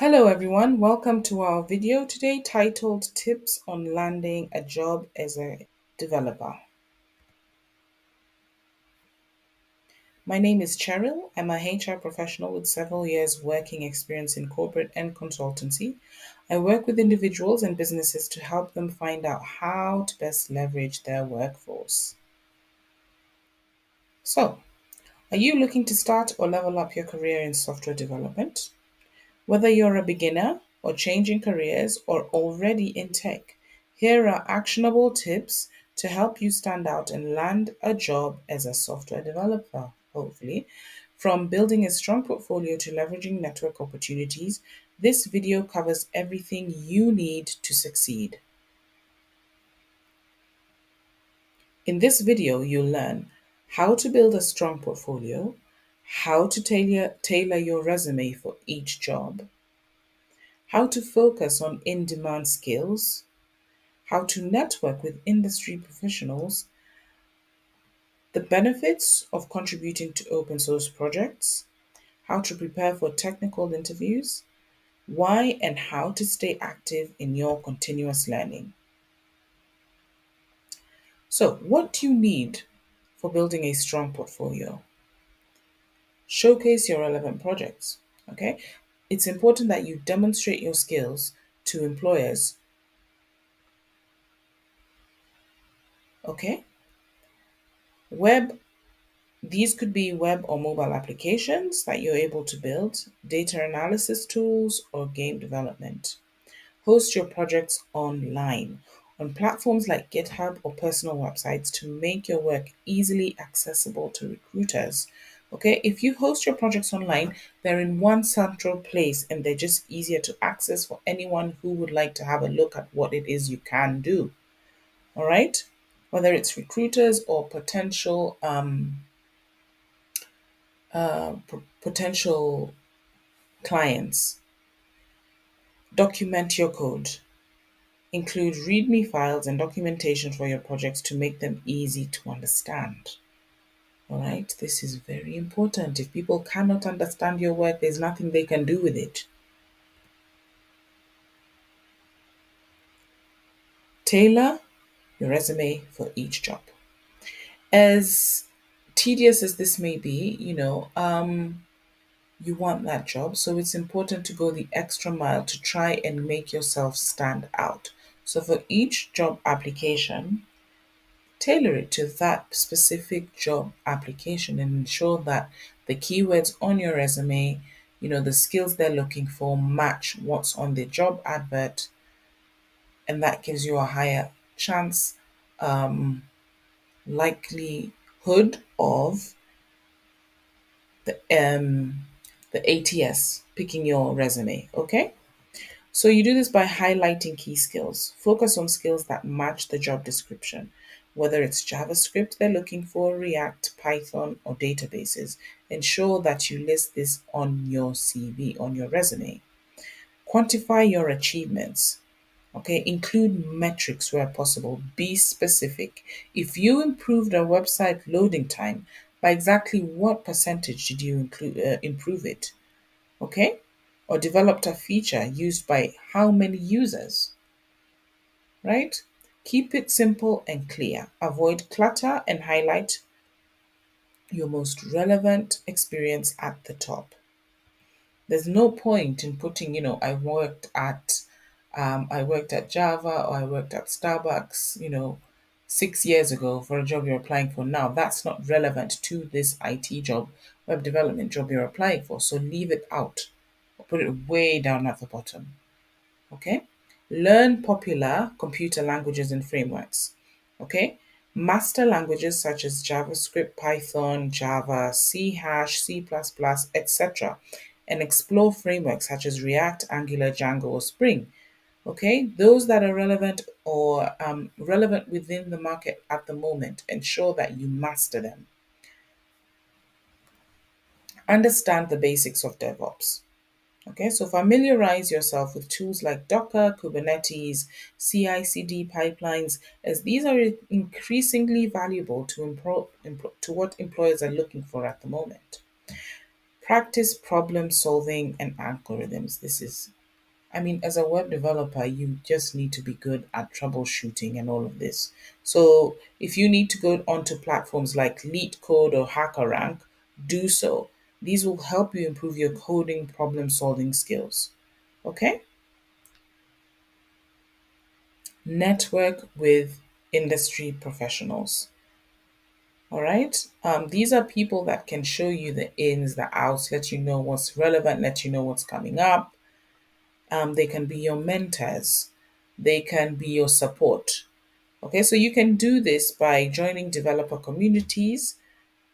Hello everyone, welcome to our video today titled Tips on Landing a Job as a Developer. My name is Cheryl. I'm a HR professional with several years working experience in corporate and consultancy. I work with individuals and businesses to help them find out how to best leverage their workforce. So, are you looking to start or level up your career in software development? Whether you're a beginner or changing careers or already in tech, here are actionable tips to help you stand out and land a job as a software developer, hopefully. From building a strong portfolio to leveraging network opportunities, this video covers everything you need to succeed. In this video, you'll learn how to build a strong portfolio, how to tailor your resume for each job, how to focus on in-demand skills, how to network with industry professionals, the benefits of contributing to open source projects, how to prepare for technical interviews, why and how to stay active in your continuous learning. So, what do you need for building a strong portfolio? Showcase your relevant projects, okay? It's important that you demonstrate your skills to employers, okay? These could be web or mobile applications that you're able to build, data analysis tools, or game development. Host your projects online, on platforms like GitHub or personal websites to make your work easily accessible to recruiters. Okay, if you host your projects online, they're in one central place and they're just easier to access for anyone who would like to have a look at what it is you can do. All right, whether it's recruiters or potential clients. Document your code. Include README files and documentation for your projects to make them easy to understand. All right, this is very important. If people cannot understand your work, there's nothing they can do with it. Tailor your resume for each job. As tedious as this may be, you know, you want that job, so it's important to go the extra mile to try and make yourself stand out. So for each job application, tailor it to that specific job application and ensure that the keywords on your resume, you know, the skills they're looking for match what's on the job advert, and that gives you a higher chance, likelihood of the ATS picking your resume, okay? So you do this by highlighting key skills. Focus on skills that match the job description, whether it's JavaScript they're looking for, React, Python, or databases. Ensure that you list this on your CV, on your resume. Quantify your achievements, okay? Include metrics where possible. Be specific. If you improved a website loading time, by exactly what percentage did you improve it, okay? Or developed a feature used by how many users, right? Keep it simple and clear. Avoid clutter and highlight your most relevant experience at the top. There's no point in putting, you know, I worked at Java, or I worked at Starbucks, you know, 6 years ago for a job you're applying for now. That's not relevant to this IT job, web development job you're applying for. So leave it out. Put it way down at the bottom, okay? Learn popular computer languages and frameworks, okay? Master languages such as JavaScript, Python, Java, C#, C++, etc. And explore frameworks such as React, Angular, Django, or Spring, okay? Those that are relevant or relevant within the market at the moment, ensure that you master them. Understand the basics of DevOps. Okay, so familiarize yourself with tools like Docker, Kubernetes, CI/CD pipelines, as these are increasingly valuable to what employers are looking for at the moment. Practice problem solving and algorithms. This is, I mean, as a web developer, you just need to be good at troubleshooting and all of this. So if you need to go onto platforms like LeetCode or HackerRank, do so. These will help you improve your coding problem solving skills. Okay? Network with industry professionals. All right. These are people that can show you the ins, the outs, let you know what's relevant, let you know what's coming up. They can be your mentors. They can be your support. Okay, so you can do this by joining developer communities.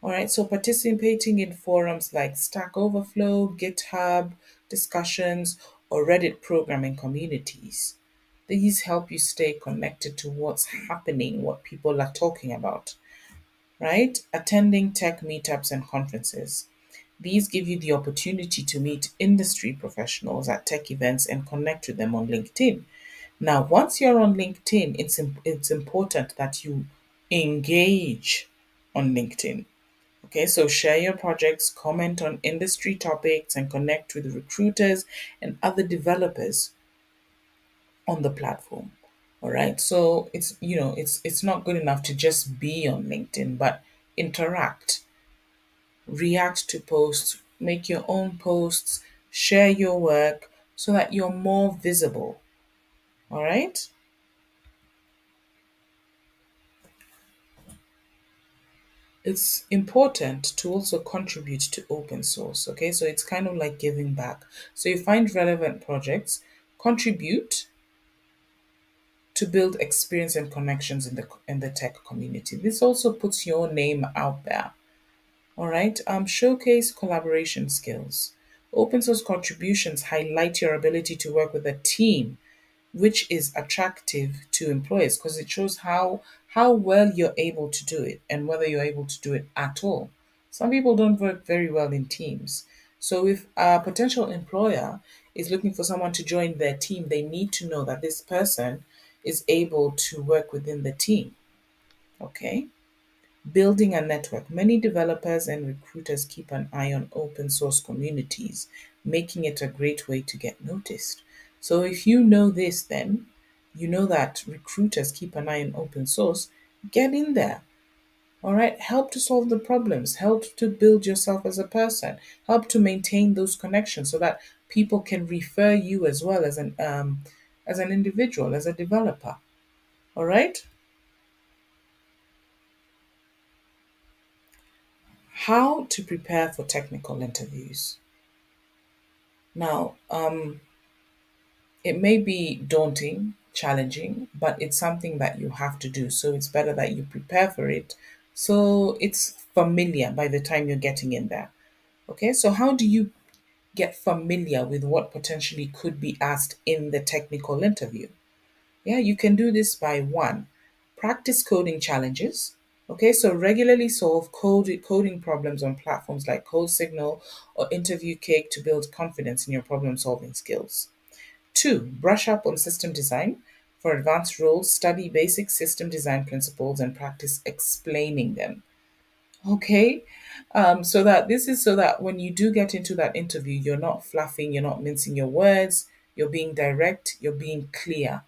All right, so participating in forums like Stack Overflow, GitHub, discussions, or Reddit programming communities. These help you stay connected to what's happening, what people are talking about. Right? Attending tech meetups and conferences. These give you the opportunity to meet industry professionals at tech events and connect with them on LinkedIn. Now, once you're on LinkedIn, it's important that you engage on LinkedIn. Okay, so share your projects, comment on industry topics, and connect with recruiters and other developers on the platform. All right, so it's, you know, it's not good enough to just be on LinkedIn, but interact, react to posts, make your own posts, share your work so that you're more visible. All right. It's important to also contribute to open source. Okay, so it's kind of like giving back. So you find relevant projects, contribute to build experience and connections in the tech community. This also puts your name out there. All right. Showcase collaboration skills. Open source contributions highlight your ability to work with a team, which is attractive to employers because it shows how well you're able to do it and whether you're able to do it at all. Some people don't work very well in teams. So if a potential employer is looking for someone to join their team, they need to know that this person is able to work within the team. Okay. Building a network. Many developers and recruiters keep an eye on open source communities, making it a great way to get noticed. So if you know this, then you know that recruiters keep an eye on open source. Get in there. All right. Help to solve the problems. Help to build yourself as a person. Help to maintain those connections so that people can refer you as well as an individual, as a developer. All right. How to prepare for technical interviews. Now, it may be daunting, challenging, but it's something that you have to do. So it's better that you prepare for it, so it's familiar by the time you're getting in there. Okay, so how do you get familiar with what potentially could be asked in the technical interview? Yeah, you can do this by one, practice coding challenges. Okay, so regularly solve coding problems on platforms like CodeSignal or InterviewCake to build confidence in your problem solving skills. Two, brush up on system design. For advanced roles, study basic system design principles and practice explaining them. Okay, so that when you do get into that interview, you're not fluffing, you're not mincing your words, you're being direct, you're being clear,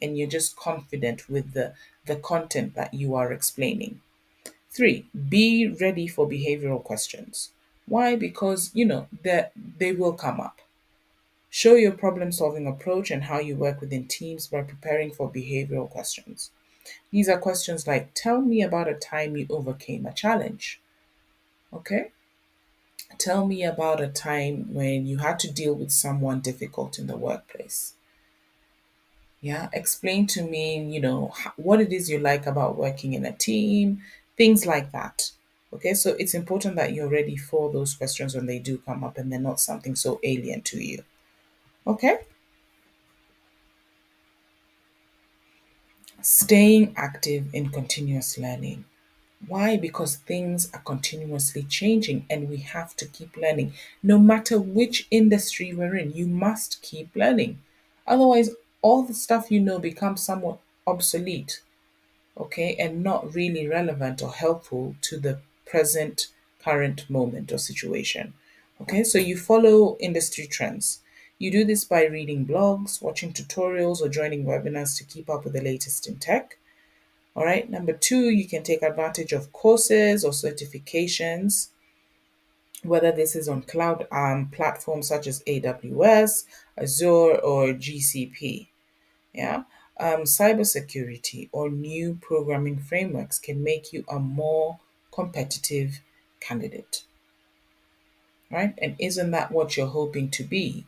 and you're just confident with the content that you are explaining. Three, be ready for behavioral questions. Why? Because, you know, they will come up. Show your problem-solving approach and how you work within teams by preparing for behavioral questions. These are questions like, tell me about a time you overcame a challenge. Okay? Tell me about a time when you had to deal with someone difficult in the workplace. Yeah? Explain to me, you know, what it is you like about working in a team, things like that. Okay? So it's important that you're ready for those questions when they do come up and they're not something so alien to you. Okay. Staying active in continuous learning. Why? Because things are continuously changing and we have to keep learning. No matter which industry we're in, you must keep learning. Otherwise, all the stuff you know becomes somewhat obsolete, okay, and not really relevant or helpful to the present, current moment or situation. Okay, so you follow industry trends. You do this by reading blogs, watching tutorials, or joining webinars to keep up with the latest in tech. All right, number 2, you can take advantage of courses or certifications, whether this is on cloud platforms such as AWS, Azure, or GCP. Yeah, cybersecurity or new programming frameworks can make you a more competitive candidate. Right, and isn't that what you're hoping to be?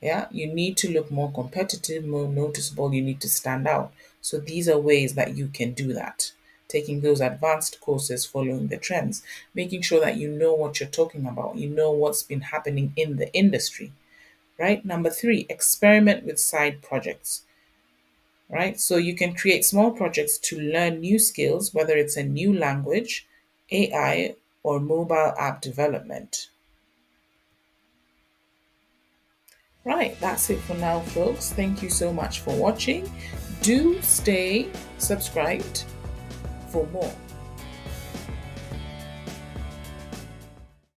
Yeah, you need to look more competitive, more noticeable. You need to stand out. So these are ways that you can do that. Taking those advanced courses, following the trends, making sure that you know what you're talking about. You know what's been happening in the industry, right? Number 3, experiment with side projects, right? So you can create small projects to learn new skills, whether it's a new language, AI, or mobile app development. Right, that's it for now, folks. Thank you so much for watching. Do stay subscribed for more.